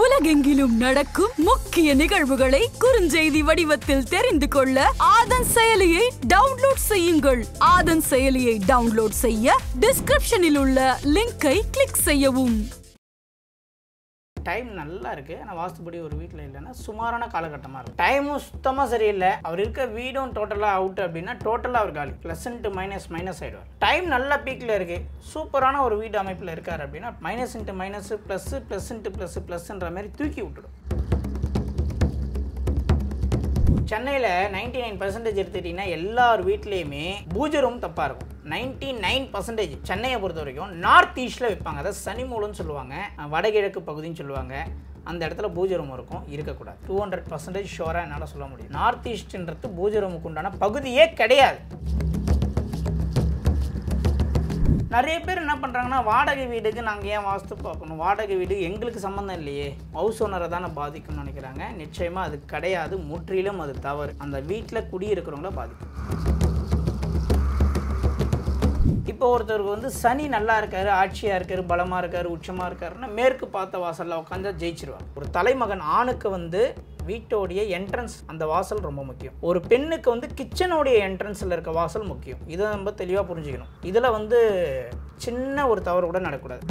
உலகெங்கிலும் நடக்கும் முக்கிய நிகழ்வுகளை குறுஞ்செய்தி வடிவத்தில் தெரிந்து கொள்ள ஆதன் செயலியை டவுன்லோட் செய்யுங்கள். ஆதன் செயலியை டவுன்லோட் செய்ய டிஸ்கிரிப்ஷனில் உள்ள லிங்கை கிளிக் செய்யவும். டைம் நல்லா இருக்கு, ஆனால் வாஸ்துபடி ஒரு வீட்டில் இல்லைன்னா சுமாரான காலகட்டமாக இருக்கும். டைமும் சுத்தமாக சரியில்லை, அவர் இருக்க வீடும் டோட்டலாக அவுட் அப்படின்னா டோட்டலாக அவர் காலி ப்ளஸ் இன்ட்டு மைனஸ் ஆகிடுவார். டைம் நல்லா பீக்கில் இருக்கு, சூப்பரான ஒரு வீடு அமைப்பில் இருக்கார் அப்படின்னா minus into minus plus into ப்ளஸ்ன்ற மாதிரி தூக்கி விட்டுடும். சென்னையில் 99% எடுத்துக்கிட்டிங்கன்னா எல்லார் வீட்லேயுமே பூஜை ரூம் தப்பாக இருக்கும். 99% சென்னையை பொறுத்த வரைக்கும் நார்த் ஈஸ்டில் வைப்பாங்க, அதாவது சனி மூலம்னு சொல்லுவாங்க, வடகிழக்கு பகுதின்னு சொல்லுவாங்க. அந்த இடத்துல பூஜை ரூம் இருக்கும், இருக்கக்கூடாது. 200% ஷோராக என்னால் சொல்ல முடியும். நார்த் ஈஸ்ட்ன்றது பூஜை ரூமுக்கு உண்டான பகுதியே கிடையாது. நிறைய பேர் என்ன பண்ணுறாங்கன்னா, வாடகை வீடுக்கு நாங்கள் ஏன் வாஸ்து பார்க்கணும், வாடகை வீடு எங்களுக்கு சம்மந்தம் இல்லையே, ஹவுஸ் ஓனரை தானே பாதிக்கும்னு நினைக்கிறாங்க. நிச்சயமாக அது கிடையாது, முற்றிலும் அது தவறு. அந்த வீட்டில் குடியிருக்கிறவங்கள பாதிக்கும். இப்போ ஒருத்தருக்கு சனி நல்லா இருக்காரு, ஆட்சியாக இருக்காரு, பலமாக இருக்காரு, உச்சமாக இருக்காருன்னா மேற்கு பார்த்த வாசலில் உட்காந்து ஜெயிச்சிருவாங்க. ஒரு தலைமகன் ஆணுக்கு வீட்டோடைய என்ட்ரன்ஸ் அந்த வாசல் ரொம்ப முக்கியம். ஒரு பெண்ணுக்கு கிச்சனுடைய என்ட்ரன்ஸில் இருக்க வாசல் முக்கியம். இதை நம்ம தெளிவாக புரிஞ்சுக்கணும். இதில் சின்ன ஒரு தவறு கூட நடக்கூடாது.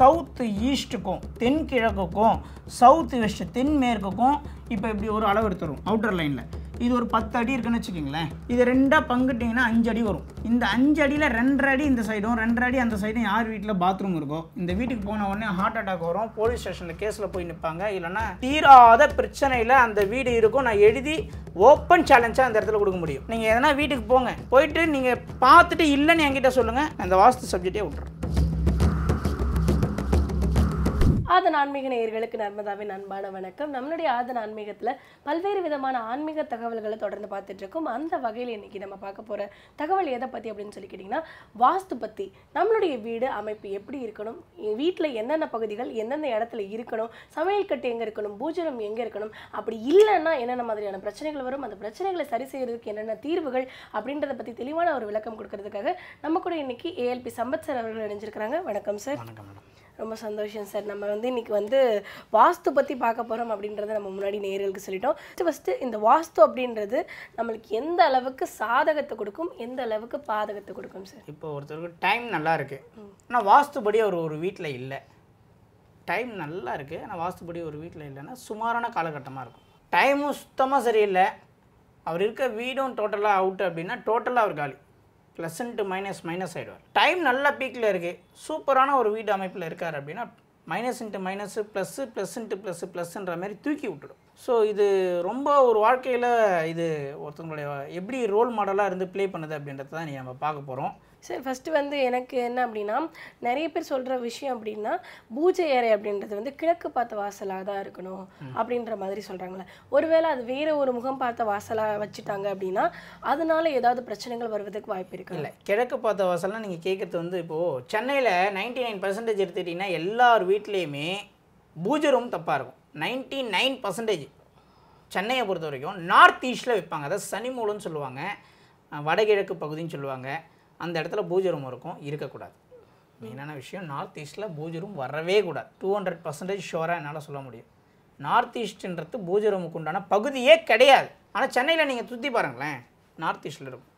சவுத்து ஈஸ்ட்டுக்கும் தென்கிழக்குக்கும் சவுத் வெஸ்ட் தென்மேற்குக்கும் இப்போ இப்படி ஒரு அளவு எடுத்துரும். அவுட்டர் லைனில் இது ஒரு 10 அடி இருக்குன்னு வச்சுக்கிங்களேன். இது ரெண்டாக பங்குட்டிங்கன்னா 5 அடி வரும். இந்த 5 அடியில் 2.5 அடி இந்த சைடும் 2.5 அடி அந்த சைடும் யார் வீட்டில் பாத்ரூம் இருக்கோ இந்த வீட்டுக்கு போன உடனே ஹார்ட் அட்டாக் வரும், போலீஸ் ஸ்டேஷனில் கேஸில் போய் நிற்பாங்க. இல்லைன்னா தீராத பிரச்சனையில் அந்த வீடு இருக்கும். நான் எழுதி ஓப்பன் சேலஞ்சாக அந்த இடத்துல கொடுக்க முடியும். நீங்கள் எதனா வீட்டுக்கு போங்க, போயிட்டு நீங்கள் பார்த்துட்டு இல்லைன்னு என்கிட்ட சொல்லுங்கள், அந்த வாஸ்து சப்ஜெக்டே விட்டுறேன். ஆதன் ஆன்மீக நேயர்களுக்கு நர்மதாவின் அன்பான வணக்கம். நம்மளுடைய ஆதன் ஆன்மீகத்தில் பல்வேறு விதமான ஆன்மீக தகவல்களை தொடர்ந்து பார்த்துட்டு இருக்கோம். அந்த வகையில் இன்னைக்கு நம்ம பார்க்க போகிற தகவல் எதை பற்றி அப்படின்னு சொல்லிக்கிட்டிங்கன்னா, வாஸ்து பற்றி. நம்மளுடைய வீடு அமைப்பு எப்படி இருக்கணும், வீட்டில் என்னென்ன பகுதிகள் எந்தெந்த இடத்துல இருக்கணும், சமையல் கட்டு எங்கே இருக்கணும், பூஜரம் எங்கே இருக்கணும், அப்படி இல்லைன்னா என்னென்ன மாதிரியான பிரச்சனைகள் வரும், அந்த பிரச்சனைகளை சரி செய்கிறதுக்கு என்னென்ன தீர்வுகள் அப்படின்றத பற்றி தெளிவான ஒரு விளக்கம் கொடுக்கறதுக்காக நம்ம கூட இன்னைக்கு ஏஎல்பி சம்பத் சார் அவர்கள் இணைஞ்சிருக்கிறாங்க. வணக்கம் சார். வணக்கம் மேடம். ரொம்ப சந்தோஷம் சார். நம்ம இன்னைக்கு வாஸ்து பற்றி பார்க்க போகிறோம் அப்படின்றத நம்ம முன்னாடி நேயர்களுக்கு சொல்லிட்டோம். ஃபஸ்ட்டு இந்த வாஸ்து அப்படின்றது நம்மளுக்கு எந்த அளவுக்கு சாதகத்தை கொடுக்கும், எந்த அளவுக்கு பாதகத்தை கொடுக்கும் சார்? இப்போ ஒருத்தருக்கு டைம் நல்லா இருக்குது, ஆனால் வாஸ்துபடி ஒரு வீட்டில் இல்லை. டைம் நல்லா இருக்குது, ஆனால் வாஸ்துபடி ஒரு வீட்டில் இல்லைன்னா சுமாரான காலகட்டமாக இருக்கும். டைமும் சுத்தமாக சரியில்லை, அவர் இருக்க வீடும் டோட்டலாக அவுட் அப்படின்னா டோட்டலாக அவர் காலி ப்ளஸ் இன்ட்டு மைனஸ் ஆகிடுவார். டைம் நல்லா பீக்கில் இருக்குது, சூப்பரான ஒரு வீடு அமைப்பில் இருக்கார் அப்படின்னா minus into minus plus into ப்ளஸ்ன்ற மாதிரி தூக்கி விட்டுடும். ஸோ இது ரொம்ப ஒரு வாழ்க்கையில் இது ஒருத்தவங்களுடைய எப்படி ரோல் மாடலாக இருந்து ப்ளே பண்ணுது அப்படின்றத தான் நம்ம பார்க்க போகிறோம். சார், ஃபஸ்ட்டு எனக்கு என்ன அப்படின்னா, நிறைய பேர் சொல்கிற விஷயம் அப்படின்னா பூஜை அறை அப்படின்றது கிழக்கு பார்த்த வாசலாக தான் இருக்கணும் அப்படின்ற மாதிரி சொல்கிறாங்களே. ஒருவேளை அது வேறு ஒரு முகம் பார்த்த வாசலாக வச்சுட்டாங்க அப்படின்னா அதனால ஏதாவது பிரச்சனைகள் வருவதற்கு வாய்ப்பு இருக்குது இல்லை? கிழக்கு பார்த்த வாசலாம் நீங்கள் கேட்குறது இப்போது சென்னையில் 99% எடுத்துக்கிட்டிங்கன்னா எல்லார் வீட்லேயுமே பூஜை ரூம் தப்பாக இருக்கும். 99% சென்னையை பொறுத்த வரைக்கும் நார்த் ஈஸ்டில் வைப்பாங்க, அதாவது சனி மூலம்னு சொல்லுவாங்க, வடகிழக்கு பகுதின்னு சொல்லுவாங்க. அந்த இடத்துல பூஜை ரூம் இருக்கும், இருக்கக்கூடாது. மெயினான விஷயம், நார்த் ஈஸ்டில் பூஜை ரூம் வரவே கூடாது. 200% ஷோராக என்னால் சொல்ல முடியும். நார்த் ஈஸ்ட்ன்றது பூஜை ரூமுக்கு உண்டான பகுதியே கிடையாது. ஆனால் சென்னையில் நீங்கள் சுற்றி பாருங்களேன், நார்த் ஈஸ்டில் இருக்கும்.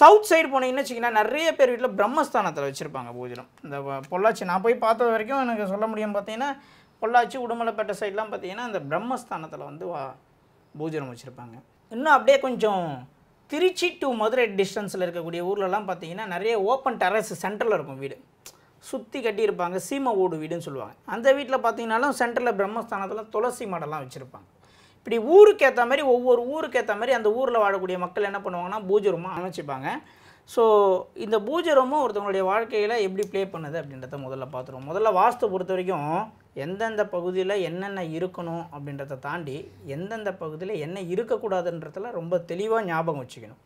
சவுத் சைடு போனீங்கன்னு வச்சிங்கன்னா நிறைய பேர் வீட்டில் பிரம்மஸ்தானத்தில் வச்சுருப்பாங்க பூஜை ரூம். இந்த பொள்ளாச்சி நான் போய் பார்த்தது வரைக்கும் எனக்கு சொல்ல முடியும். பார்த்தீங்கன்னா பொள்ளாச்சி உடுமலைப்பேட்டை சைட்லாம் பார்த்தீங்கன்னா இந்த பிரம்மஸ்தானத்தில் பூஜை ரூம் வச்சுருப்பாங்க. இன்னும் அப்படியே கொஞ்சம் திருச்சி டு மதுரை டிஸ்டன்ஸில் இருக்கக்கூடிய ஊர்லலாம் பார்த்தீங்கன்னா நிறைய ஓப்பன் டெரஸ் சென்டரில் இருக்கும் வீடு, சுற்றி கட்டியிருப்பாங்க. சீமை ஓடு வீடுன்னு சொல்லுவாங்க. அந்த வீட்டில் பார்த்தீங்கன்னாலும் சென்டரில் பிரம்மஸ்தானத்தில் துளசி மாடெல்லாம் வச்சுருப்பாங்க. இப்படி ஊருக்கு ஏற்ற மாதிரி, ஒவ்வொரு ஊருக்கு ஏற்ற மாதிரி அந்த ஊரில் வாழக்கூடிய மக்கள் என்ன பண்ணுவாங்கன்னா பூஜை ரூமாக அமைச்சிப்பாங்க. ஸோ இந்த பூஜை ரூமும் ஒருத்தவங்களுடைய வாழ்க்கையில் எப்படி ப்ளே பண்ணுது அப்படின்றத முதல்ல பார்த்துருவோம். முதல்ல வாஸ்து பொறுத்த வரைக்கும் எந்தெந்த பகுதியில் என்னென்ன இருக்கணும் அப்படின்றத தாண்டி எந்தெந்த பகுதியில் என்ன இருக்கக்கூடாதுன்றதில் ரொம்ப தெளிவாக ஞாபகம் வச்சுக்கணும்.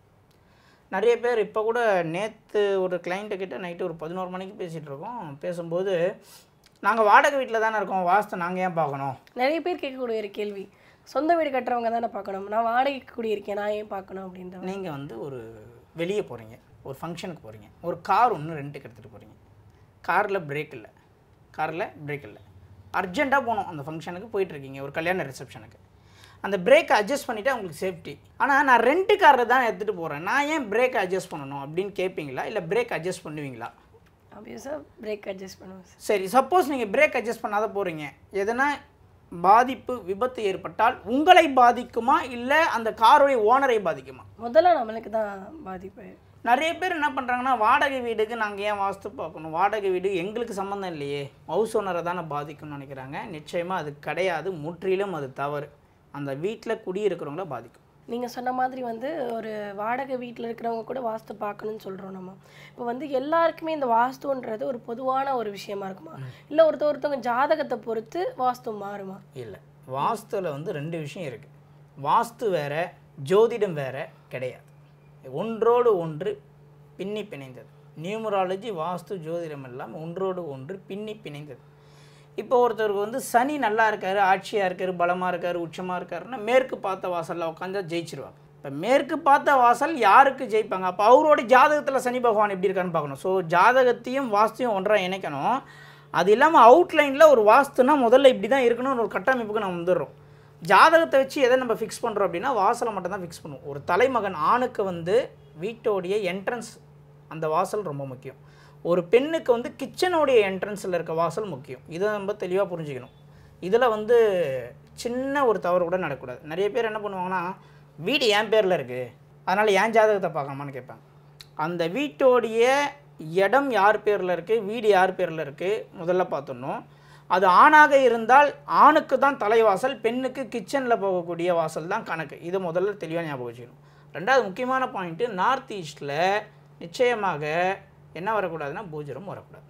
நிறைய பேர் இப்போ கூட நேற்று ஒரு கிளைண்ட்டுக்கிட்ட நைட்டு ஒரு 11 மணிக்கு பேசிகிட்டு இருக்கோம். பேசும்போது நாங்கள் வாடகை வீட்டில் தானே இருக்கோம், வாஸ்து நாங்கள் ஏன் பார்க்கணும்? நிறைய பேர் கேட்கக்கூடிய ஒரு கேள்வி. சொந்த வீடு கட்டுறவங்க தானே பார்க்கணும், நான் வாடகைக்கு குடியிருக்கேன், நான் ஏன் பார்க்கணும் அப்படின்ற. நீங்கள் ஒரு வெளியே போகிறீங்க, ஒரு ஃபங்க்ஷனுக்கு போகிறீங்க, ஒரு கார் ஒன்று ரெண்டுக்கு எடுத்துகிட்டு போகிறீங்க, காரில் பிரேக் இல்லை, கார்ல பிரேக் இல்ல அர்ஜென்ட்டா போணும் அந்த ஃபங்க்ஷனுக்கு போயிட்டு இருக்கீங்க ஒரு கல்யாண ரிசப்ஷனுக்கு அந்த பிரேக் அட்ஜஸ்ட் பண்ணிட்டா உங்களுக்கு சேஃப்டி ஆனா நான் ரெண்ட் கார்ல தான் எடுத்துட்டு போறேன் நான் ஏன் பிரேக் அட்ஜஸ்ட் பண்ணனும் அப்படிን கேப்பீங்களா இல்ல பிரேக் அட்ஜஸ்ட் பண்ணுவீங்களா obviously பிரேக் அட்ஜஸ்ட் பண்ணுவோம் சரி சப்போஸ் நீங்க பிரேக் அட்ஜஸ்ட் பண்ணாத போறீங்க எதனா பாதிப்பு விபத்து ஏற்பட்டால் உங்களை பாதிக்குமா இல்ல அந்த காரோட ஓனரை பாதிக்குமா முதல்ல நமக்கு தான் பாதிப்பு நிறைய பேர் என்ன பண்றாங்கன்னா வாடகை வீடுக்கு நாங்க ஏன் வாஸ்து பார்க்கணும் வாடகை வீடு எங்களுக்கு சம்பந்தம் இல்லையே ஹவுஸ் ஓனரை தான பாதிக்கும்னு நினைக்கறாங்க நிச்சயமா அது கிடையாது முற்றிலும் அது தவறு அந்த வீட்ல குடி இருக்குறவங்கள பாதிக்கும் நீங்க சொன்ன மாதிரி வந்து ஒரு வாடகை வீட்ல இருக்குறவங்க கூட வாஸ்து பார்க்கணும்னு சொல்றோம் நம்ம இப்போ வந்து எல்லாருக்குமே இந்த வாஸ்துன்றது ஒரு பொதுவான ஒரு விஷயமா இருக்குமா இல்ல ஒருத்தவங்க ஜாதகத்தை பொறுத்து வாஸ்து மாறுமா இல்ல வாஸ்துல வந்து ரெண்டு விஷயம் இருக்கு வாஸ்து வேற ஜோதிடம் வேற கிடையாது ஒன்றோடு ஒன்று பின்னி பிணைந்தது நியூமராலஜி வாஸ்து ஜோதிடம் எல்லாம் ஒன்றோடு ஒன்று பின்னி பிணைந்தது இப்போ ஒருத்தருக்கு வந்து சனி நல்லா இருக்காரு ஆட்சியா இருக்காரு பலமா இருக்காரு உச்சமா இருக்காருன்னா மேற்கு பார்த்த வாசல்ல உட்கார்ந்தா ஜெயிச்சிருவாங்க இப்போ மேற்கு பார்த்த வாசல் யாருக்கு ஜெயிப்பாங்க அப்ப அவரோட ஜாதகத்துல சனி பகவான் எப்படி இருக்கான்னு பார்க்கணும் சோ ஜாதகத்தையும் வாஸ்துவையும் ஒன்றா இணைக்கணும் அது இல்லாம அவுட்லைன்ல ஒரு வாஸ்துனா முதல்ல இப்படி தான் இருக்கணும்னு ஒரு கட்டமைப்புக்கு நாம வந்துறோம் ஜாதகத்தை வச்சு எதை நம்ம ஃபிக்ஸ் பண்றோம் அப்படினா வாசலை மட்டும் தான் ஃபிக்ஸ் பண்ணுவோம் ஒரு தலைமகன் ஆணுக்கு வந்து வீட்டோட என்ட்ரன்ஸ் அந்த வாசல் ரொம்ப முக்கியம் ஒரு பெண்ணுக்கு வந்து கிச்சனோட என்ட்ரன்ஸ்ல இருக்க வாசல் முக்கியம் இத நம்ம தெளிவா புரிஞ்சிக்கணும் இதல வந்து சின்ன ஒரு தவறு கூட நடக்க கூடாது நிறைய பேர் என்ன பண்ணுவாங்கன்னா வீடு ஏன் பேர்ல இருக்கு அதனால ஏன் ஜாதகத்தை பார்க்காமன்னு கேட்பாங்க அந்த வீட்டோட இடம் யார் பேர்ல இருக்கு வீடு யார் பேர்ல இருக்கு முதல்ல பார்த்தணும் அது ஆணாக இருந்தால் ஆணுக்கு தான் தலைவாசல் பெண்ணுக்கு கிச்சன்ல போகக்கூடிய வாசல் தான் கணக்கு இது முதல்ல தெளிவா ஞாபகம் வச்சுக்கணும் இரண்டாவது முக்கியமான பாயிண்ட் நார்த் ஈஸ்ட்ல நிச்சயமாக என்ன வர கூடாதுனா பூஜரம் வர கூடாது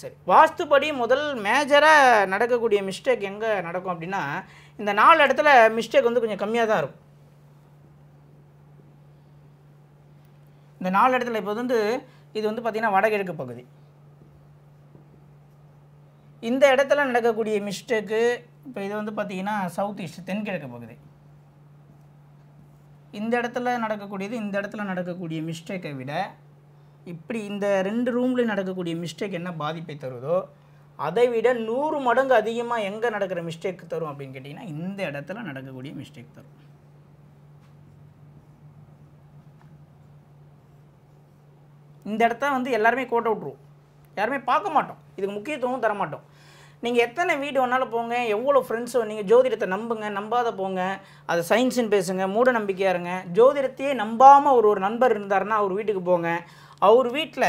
சரி வாஸ்துபடி முதல் மேஜரா நடக்கக்கூடிய மிஸ்டேக் எங்க நடக்கும் அப்படினா இந்த நாலு இடத்துல மிஸ்டேக் வந்து கொஞ்சம் கம்மியா தான் இருக்கும் இந்த நாலு இடத்துல இப்போ வந்து இது வந்து பாத்தீங்கன்னா வடகிழக்கு பகுதி இந்த இடத்துல நடக்கக்கூடிய மிஸ்டேக் இப்போ இது வந்து பாத்தீங்கன்னா சவுத் ஈஸ்ட் தென்கிழக்கு பகுதி இந்த இடத்துல நடக்கக்கூடியது இந்த இடத்துல நடக்கக்கூடிய மிஸ்டேக்கை விட இப்படி இந்த ரெண்டு ரூம்ல நடக்கக்கூடிய மிஸ்டேக் என்ன பாதிப்பை தருதோ அதை விட 100 மடங்கு அதிகமா எங்க நடக்கிற மிஸ்டேக் தரும் அப்படிን கேட்டினா இந்த இடத்துல நடக்கக்கூடிய மிஸ்டேக் தரும் இந்த இடத்துல வந்து எல்லாரும் கோட் அவுட்றோம் யாருமே பார்க்க மாட்டோம் இதுக்கு முக்கியத்துவம் தர மாட்டோம் நீங்க எத்தனை வீடு ஒன்னால போங்க எவ்வளவு ஃப்ரெண்ட்ஸ் நீங்க ஜோதிடத்தை நம்புங்க நம்பாத போங்க அது சயின்ஸ்ன்னு பேசுங்க மூட நம்பிக்கையா இருங்க ஜோதிடத்தையே நம்பாம ஒரு நண்பர் இருந்தாருன்னா அவர் வீட்டுக்கு போங்க அவர் வீட்ல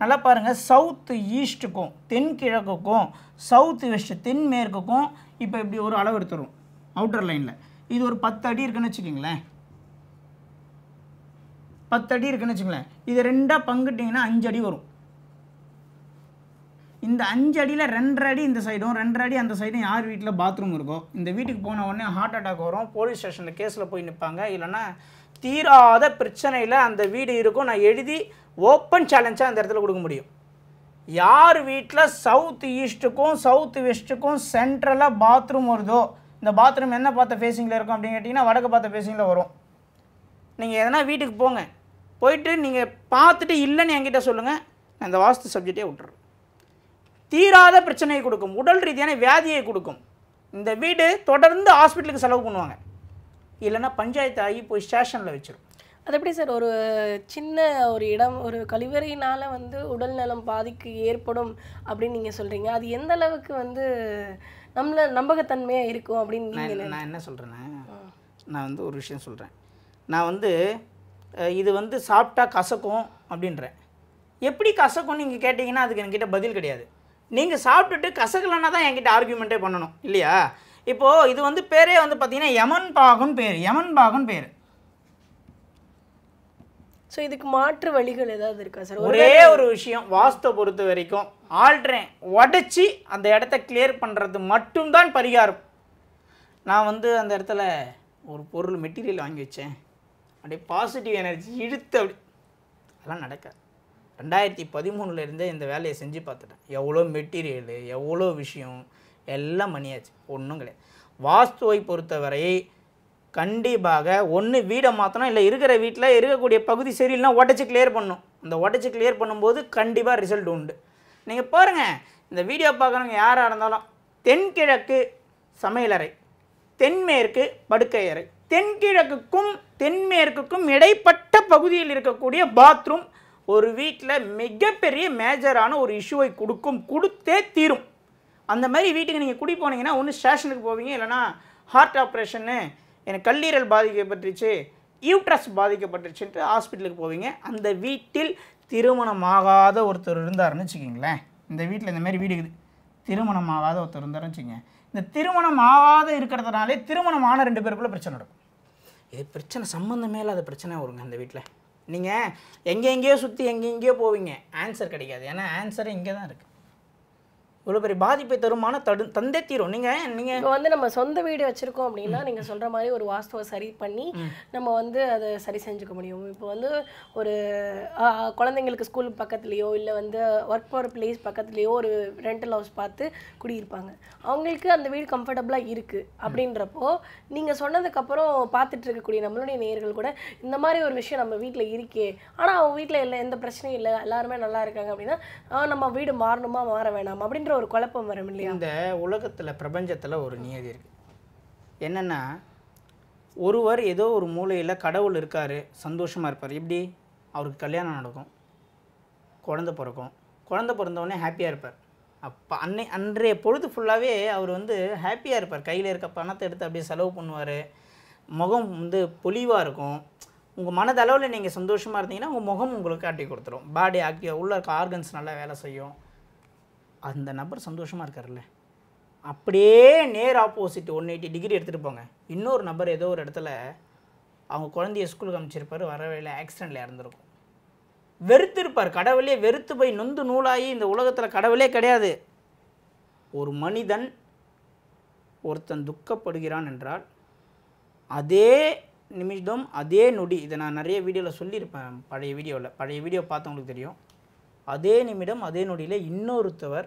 நல்லா பாருங்க சவுத் ஈஸ்ட்க்கும் தென் கிழக்குக்கும் சவுத் வெஸ்ட் தென் மேற்குக்கும் இப்போ இப்படி ஒரு அளவு எடுத்துறோம் அவுட்டர் லைன்ல இது ஒரு 10 அடி இருக்குன்னு வெச்சுக்கீங்களேன் 10 அடி இருக்குன்னு வெச்சுக்கீங்களேன் இது ரெண்டா பங்கிட்டீங்கன்னா 5 அடி வரும் இந்த 5 அடியில 2 அடி இந்த சைடும் 2 அடி அந்த சைடும் யார் வீட்ல பாத்ரூம் இருக்கோ இந்த வீட்டுக்கு போன உடனே ஹார்ட் அட்டாக் வரும் போலீஸ் ஸ்டேஷன்ல கேஸ்ல போய் நிப்பாங்க இல்லனா தீராத பிரச்சனையில அந்த வீடு இருக்கும் நான் எழுதி ஓபன் சேலஞ்சா அந்த இடத்துல கொடுக்க முடியும் யார் வீட்ல சவுத் ஈஸ்ட்க்கும் சவுத் வெஸ்ட்க்கும் சென்ட்ரலா பாத்ரூம் வருதோ இந்த பாத்ரூம் என்ன பார்த்த ஃபேசிங்ல இருக்கும் அப்படி கேட்டினா வடக்கு பார்த்த ஃபேசிங்ல வரும் நீங்க எதனா வீட்டுக்கு போங்க போய்ட்டு நீங்க பார்த்துட்டு இல்லன்னு என்கிட்ட சொல்லுங்க நான் இந்த வாஸ்து சப்ஜெக்ட்டே விட்டுறேன் தீராத பிரச்சனையை கொடுக்கும் உடல் ரீதியான வியாதியை கொடுக்கும் இந்த வீடு தொடர்ந்து ஹாஸ்பிடலுக்கு செலவு பண்ணுவாங்க இல்லனா பஞ்சாயத்து ஆகி போய் ஸ்டேஷன்ல வெச்சிரும் அது எப்படி சார் ஒரு சின்ன ஒரு இடம் ஒரு கழிவறையினால வந்து உடல் நலம் பாதிக்கு ஏற்படும் அப்படி நீங்க சொல்றீங்க அது எந்த அளவுக்கு வந்து நம்மள நம்பகத்தன்மையா இருக்கும் அப்படி நீங்க நான் என்ன சொல்றேன்னா நான் வந்து ஒரு விஷயம் சொல்றேன் நான் வந்து இது வந்து சாப்டா கசக்கும் அப்படின்றேன் எப்படி கசக்கும் நீங்க கேட்டிங்கனா அதுக்கு என்கிட்ட பதில் கிடையாது நீங்க சாப்பிட்டுட்டு கசக்கலனா தான் என்கிட்ட ஆர்கியுமென்ட்டே பண்ணனும் இல்லையா இப்போ இது வந்து பேரே வந்து பாத்தீங்கன்னா யமன் பாகன் பேர் சோ இதுக்கு மாற்று வழிகள் ஏதாவது இருக்கா சார் ஒரே ஒரு விஷயம் வாஸ்து பொறுத்த வரைக்கும் ஆல்ட்ரேன் உடைச்சி அந்த இடத்தை கிளியர் பண்றது மட்டும் தான் பரிகாரம் நான் வந்து அந்த இடத்துல ஒரு பொருள் மெட்டீரியல் வாங்கி வச்சேன் அப்படியே பாசிட்டிவ் எனர்ஜி இழுத்து அப்படி அதெல்லாம் நடக்காது 2013 இருந்தே இந்த வேலையை செஞ்சு பார்த்துட்டேன் எவ்வளோ மெட்டீரியல் எவ்வளோ விஷயம் எல்லாம் மணியாச்சு ஒன்றும் கிடையாது வாஸ்துவை பொறுத்தவரை கண்டிப்பாக ஒன்று வீடை மாற்றணும் இல்லை இருக்கிற வீட்டில் இருக்கக்கூடிய பகுதி சரியில்லைனா உடச்சி கிளியர் பண்ணணும் அந்த உடச்சி கிளியர் பண்ணும்போது கண்டிப்பாக ரிசல்ட் உண்டு நீங்கள் பாருங்கள் இந்த வீடியோ பார்க்குறவங்க யாராக இருந்தாலும் தென்கிழக்கு சமையலறை, தென்மேற்கு படுக்கையறை, தென்கிழக்குக்கும் தென்மேற்குக்கும் இடைப்பட்ட பகுதியில் இருக்கக்கூடிய பாத்ரூம் ஒரு வீட்டில் மிகப்பெரிய மேஜரான ஒரு இஷ்யூவை கொடுத்தே தீரும். அந்த மாதிரி வீட்டுக்கு நீங்கள் குடி போனீங்கன்னா ஒன்று ஸ்டேஷனுக்கு போவீங்க, இல்லைனா ஹார்ட் ஆப்ரேஷன்னு எனக்கு கல்லீரல் பாதிக்கப்பட்டுருச்சு, யூட்ரஸ் பாதிக்கப்பட்டுருச்சுன்ட்டு ஹாஸ்பிட்டலுக்கு போவீங்க. அந்த வீட்டில் திருமணமாகாத ஒருத்தர் இருந்தார்னு வச்சுக்கிங்களேன், இந்த வீட்டில் இந்த மாதிரி வீடு இருக்குது திருமணமாகாத ஒருத்தர் இருந்தார்னு வச்சுக்கோங்க. இந்த திருமணம் ஆகாத இருக்கிறதுனாலே திருமணமான 2 பேருக்குள்ளே பிரச்சனை நடக்கும். இது பிரச்சனை சம்மந்தமே இல்லாத பிரச்சனை வருங்க. அந்த வீட்டில் நீங்கள் எங்கெங்கேயோ சுற்றி எங்கெங்கேயோ போவீங்க, ஆன்சர் கிடைக்காது. ஏன்னா ஆன்சரே இங்கே தான் இருக்குது. இவ்வளோ பெரிய பாதிப்பை தருமான தந்தே தீரும். நீங்கள் நீங்கள் இப்போ வந்து நம்ம சொந்த வீடு வச்சுருக்கோம் அப்படின்னா நீங்கள் சொல்கிற மாதிரி ஒரு வாஸ்துவை சரி பண்ணி நம்ம வந்து அதை சரி செஞ்சுக்க முடியும். இப்போ வந்து ஒரு குழந்தைங்களுக்கு ஸ்கூல் பக்கத்துலேயோ இல்லை வந்து ஒர்க் போகிற பிளேஸ் பக்கத்துலேயோ ஒரு ரெண்டல் ஹவுஸ் பார்த்து குடியிருப்பாங்க. அவங்களுக்கு அந்த வீடு கம்ஃபர்டபுளாக இருக்குது அப்படின்றப்போ நீங்கள் சொன்னதுக்கப்புறம் பார்த்துட்டு இருக்கக்கூடிய நம்மளுடைய நேயர்கள் கூட இந்த மாதிரி ஒரு விஷயம் நம்ம வீட்டில் இருக்கே, ஆனால் அவங்க வீட்டில் இல்லை, எந்த பிரச்சனையும் இல்லை, எல்லாருமே நல்லா இருக்காங்க அப்படின்னா நம்ம வீடு மாறணுமா மாற வேணாம் அப்படின்ற ஒரு குழப்பம் வரும் இல்லையா? இந்த உலகத்தில் பிரபஞ்சத்தில் ஒரு நியதி இருக்குது. என்னென்னா ஒருவர் ஏதோ ஒரு மூலையில் கடவுள் இருக்கார், சந்தோஷமாக இருப்பார். எப்படி அவருக்கு கல்யாணம் நடக்கும், குழந்தை பிறக்கும், குழந்தை பிறந்தவொடனே ஹாப்பியாக இருப்பார். அப்போ அன்றைய பொழுது ஃபுல்லாகவே அவர் வந்து ஹாப்பியாக இருப்பார். கையில் இருக்க பணத்தை எடுத்து அப்படியே செலவு பண்ணுவார். முகம் வந்து பொலிவாக இருக்கும். உங்கள் மனதளவில் நீங்கள் சந்தோஷமாக இருந்தீங்கன்னா உங்கள் முகம் உங்களுக்கு காட்டி கொடுத்துரும். பாடி ஆக்டிவாக உள்ள இருக்க ஆர்கன்ஸ் நல்லா வேலை செய்யும். அந்த நபர் சந்தோஷமாக இருக்கார்ல, அப்படியே நேர் ஆப்போசிட் 180 டிகிரி எடுத்துகிட்டு போங்க. இன்னொரு நபர் ஏதோ ஒரு இடத்துல அவங்க குழந்தைய ஸ்கூலுக்கு அனுப்பிச்சிருப்பார், வரவேல ஆக்சிடெண்ட்டில் இறந்துருக்கும். வெறுத்திருப்பார், கடவுளே வெறுத்து போய் நொந்து நூலாகி இந்த உலகத்தில் கடவுளே கிடையாது. ஒரு மனிதன் ஒருத்தன் துக்கப்படுகிறான் என்றால் அதே நிமிடம் அதே நொடி, இதை நான் நிறைய வீடியோவில் சொல்லியிருப்பேன், பழைய வீடியோ பார்த்தவங்களுக்கு தெரியும். அதே நிமிடம் அதே நொடியில் இன்னொருத்தவர்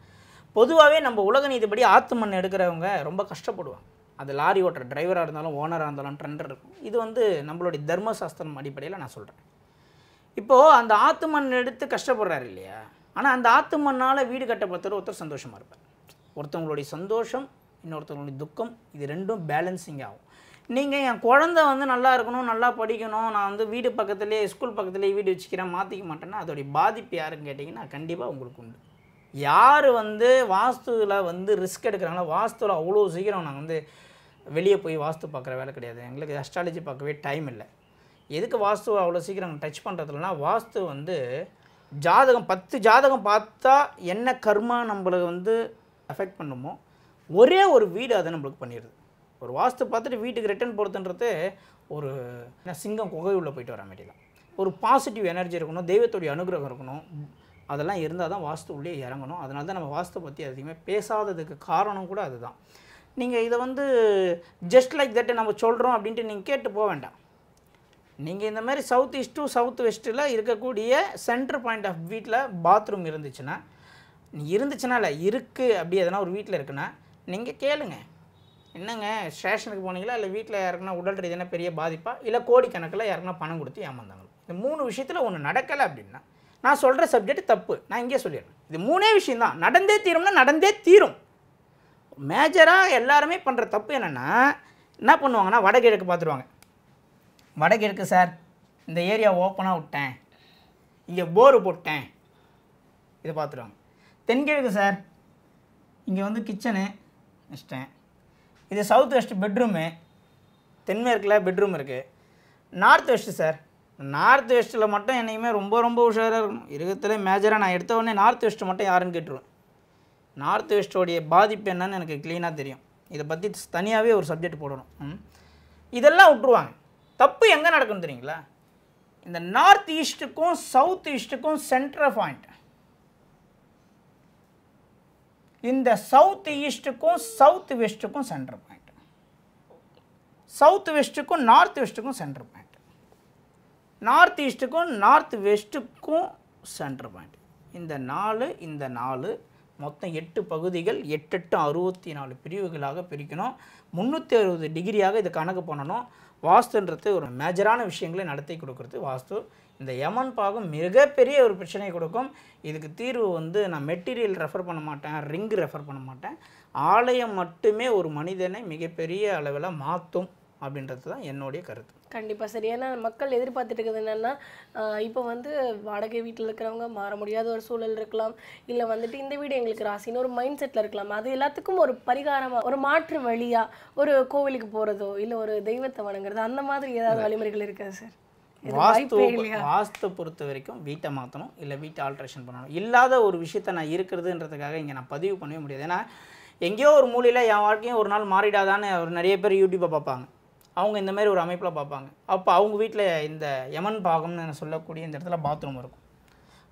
பொதுவாகவே நம்ம உலக நீதிப்படி ஆற்று மண் எடுக்கிறவங்க ரொம்ப கஷ்டப்படுவாங்க. அது லாரி ஓட்டுற டிரைவராக இருந்தாலும் ஓனராக இருந்தாலும் ட்ரெண்டர் இருக்கும். இது வந்து நம்மளுடைய தர்மசாஸ்திரம் அடிப்படையில் நான் சொல்கிறேன். இப்போது அந்த ஆற்று மண் எடுத்து கஷ்டப்படுறாரு இல்லையா, ஆனால் அந்த ஆற்று மண்ணால் வீடு கட்டப்படுத்துகிற ஒருத்தர் சந்தோஷமாக இருப்பார். ஒருத்தவங்களுடைய சந்தோஷம் இன்னொருத்தவங்களுடைய துக்கம், இது ரெண்டும் பேலன்சிங் ஆகும். நீங்கள் என் குழந்தை வந்து நல்லா இருக்கணும், நல்லா படிக்கணும், நான் வந்து வீடு பக்கத்துலேயே ஸ்கூல் பக்கத்துலேயே வீடு வச்சுக்கிறேன், மாற்றிக்க மாட்டேன்னா அதோடைய பாதிப்பு யாருன்னு கேட்டிங்கன்னா கண்டிப்பாக உங்களுக்கு உண்டு. யார் வந்து வாஸ்துவில் வந்து ரிஸ்க் எடுக்கிறாங்களோ, வாஸ்துவில் அவ்வளோ சீக்கிரம் நாங்கள் வந்து வெளியே போய் வாஸ்து பார்க்குற வேலை கிடையாது, எங்களுக்கு அஸ்ட்ராலஜி பார்க்கவே டைம் இல்லை. எதுக்கு வாஸ்துவை அவ்வளோ சீக்கிரம் டச் பண்ணுறதுலனா, வாஸ்து வந்து ஜாதகம் 10 ஜாதகம் பார்த்தா என்ன கர்மா நம்மளுக்கு வந்து அஃபெக்ட் பண்ணுமோ ஒரே ஒரு வீடு அதை நம்மளுக்கு பண்ணிடுது. ஒரு வாஸ்து பார்த்துட்டு வீட்டுக்கு ரிட்டர்ன் போகிறதுன்றது ஒரு சிங்கம் குகை உள்ளே போயிட்டு வர மாட்டேதான். ஒரு பாசிட்டிவ் எனர்ஜி இருக்கணும், தெய்வத்துடைய அனுகிரகம் இருக்கணும், அதெல்லாம் இருந்தால் தான் வாஸ்து உள்ளே இறங்கணும். அதனால தான் நம்ம வாஸ்து பற்றி அதிகமாக பேசாததுக்கு காரணம் கூட அதுதான். நீங்கள் இதை வந்து ஜஸ்ட் லைக் தட் நம்ம சொல்கிறோம் அப்படின்ட்டு நீங்கள் கேட்டு போக வேண்டாம். நீங்கள் இந்த மாதிரி சவுத் ஈஸ்ட் டு சவுத் வெஸ்ட்டில் இருக்கக்கூடிய சென்டர் பாயிண்ட் ஆஃப் வீட்டில் பாத்ரூம் இருந்துச்சுன்னா இல்லை இருக்குது அப்படி எதனா ஒரு வீட்டில் இருக்குன்னா நீங்கள் கேளுங்க. என்னங்க ஸ்டேஷனுக்கு போனீங்களா, இல்லை வீட்டில் யாருக்குன்னா உடல் ரீதியான பெரிய பாதிப்பா, இல்லை கோடிக்கணக்கில் யாருக்குன்னா பணம் கொடுத்து ஏமாந்தாங்களோ, இந்த 3 விஷயத்தில் ஒன்று நடக்கலை அப்படின்னா நான் சொல்கிற சப்ஜெக்ட் தப்பு. நான் இங்கே சொல்லிடுறேன், இது 3 விஷயந்தான். நடந்தே தீரும்னா நடந்தே தீரும். மேஜராக எல்லாருமே பண்ணுற தப்பு என்னென்னா, என்ன பண்ணுவாங்கன்னா வடகிழக்கு பார்த்துருவாங்க. வடகிழக்கு சார், இந்த ஏரியா ஓப்பனாக விட்டேன், இங்கே போரு போட்டேன், இதை பார்த்துருவாங்க. தென்கிழக்கு சார், இங்கே வந்து கிச்சனு வச்சிட்டேன், இது சவுத் வெஸ்ட் பெட்ரூமு, தென்மேற்கில் பெட்ரூம் இருக்குது. நார்த் வெஸ்ட்டு சார், நார்த் வெஸ்ட்டில் மட்டும் என்றைக்குமே ரொம்ப ரொம்ப உஷாராக இருக்கணும். இருக்கிறதுலே மேஜராக நான் எடுத்த உடனே நார்த் வெஸ்ட்டு மட்டும் யாருன்னு கேட்டுருவேன். நார்த் வெஸ்ட்டோடைய பாதிப்பு என்னன்னு எனக்கு க்ளீனாக தெரியும். இதை பற்றி தனியாகவே ஒரு சப்ஜெக்ட் போடணும். இதெல்லாம் விட்டுருவாங்க. தப்பு எங்கே நடக்குன்னு தெரியுங்களா? இந்த நார்த் ஈஸ்ட்டுக்கும் சவுத் ஈஸ்ட்டுக்கும் centre point in the southeast को southwest को center point, southwest को northwest को center point, northeast को northwest को center point. இந்த 4 மொத்தம் 8 பகுதிகள் 8 64 பிரிவுகளாக பிரிக்கணும். 360 டிகிரியாக இது கணக்கு பண்ணணும். வாஸ்துன்றது ஒரு மேஜரான விஷயங்களை நடத்தி கொடுக்கிறது வாஸ்து. இந்த யமன் பாகம் மிகப்பெரிய ஒரு பிரச்சனை கொடுக்கும். இதுக்கு தீர்வு வந்து நான் மெட்டீரியல் ரெஃபர் பண்ண மாட்டேன், ரிங் ரெஃபர் பண்ண மாட்டேன். ஆலயம் மட்டுமே ஒரு மனிதனை மிகப்பெரிய அளவில் மாற்றும் அப்படின்றது தான் என்னோட கருத்து. கண்டிப்பா சரி. ஏன்னா மக்கள் எதிர்பார்த்துட்டு இருக்குது என்னன்னா, இப்போ வந்து வாடகை வீட்டில் இருக்கிறவங்க மாற முடியாத ஒரு சூழல் இருக்கலாம், இல்லை வந்துட்டு இந்த வீடு எங்களுக்கு ராசின்னு ஒரு மைண்ட் செட்டில் இருக்கலாம். அது எல்லாத்துக்கும் ஒரு பரிகாரமாக ஒரு மாற்று வழியாக ஒரு கோவிலுக்கு போகிறதோ இல்லை ஒரு தெய்வத்தை வணங்குறது அந்த மாதிரி ஏதாவது வழிமுறைகள் இருக்காது சார்? வாஸ்து பொறுத்த வரைக்கும் வீட்டை மாற்றணும், இல்லை வீட்டை ஆல்ட்ரேஷன் பண்ணணும். இல்லாத ஒரு விஷயத்தை நான் இருக்கிறதுன்றதுக்காக இங்கே நான் பதிவு பண்ணவே முடியாது. ஏன்னா எங்கேயோ ஒரு மூலையில் என் வாழ்க்கையும் ஒரு நாள் மாறிடாதான்னு ஒரு நிறைய பேர் யூடியூப்பை பார்ப்பாங்க. அவங்க இந்த மாதிரி ஒரு அமைப்பில் பார்ப்பாங்க. அப்போ அவங்க வீட்டில் இந்த யமன் பாகம்னு சொல்லக்கூடிய இந்த இடத்துல பாத்ரூம் இருக்கும்.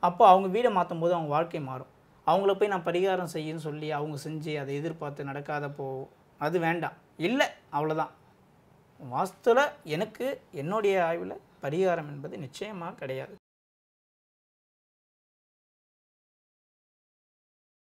அப்போ அவங்க வீடை மாற்றும் போது அவங்க வாழ்க்கை மாறும். அவங்கள போய் நான் பரிகாரம் செய்யன்னு சொல்லி அவங்க செஞ்சு அதை எதிர்பார்த்து நடக்காதப்போ அது வேண்டாம், இல்லை அவ்வளோதான். வாஸ்துவில் எனக்கு என்னுடைய ஆய்வில் பரிகாரம் என்பது நிச்சயமாக கிடையாது.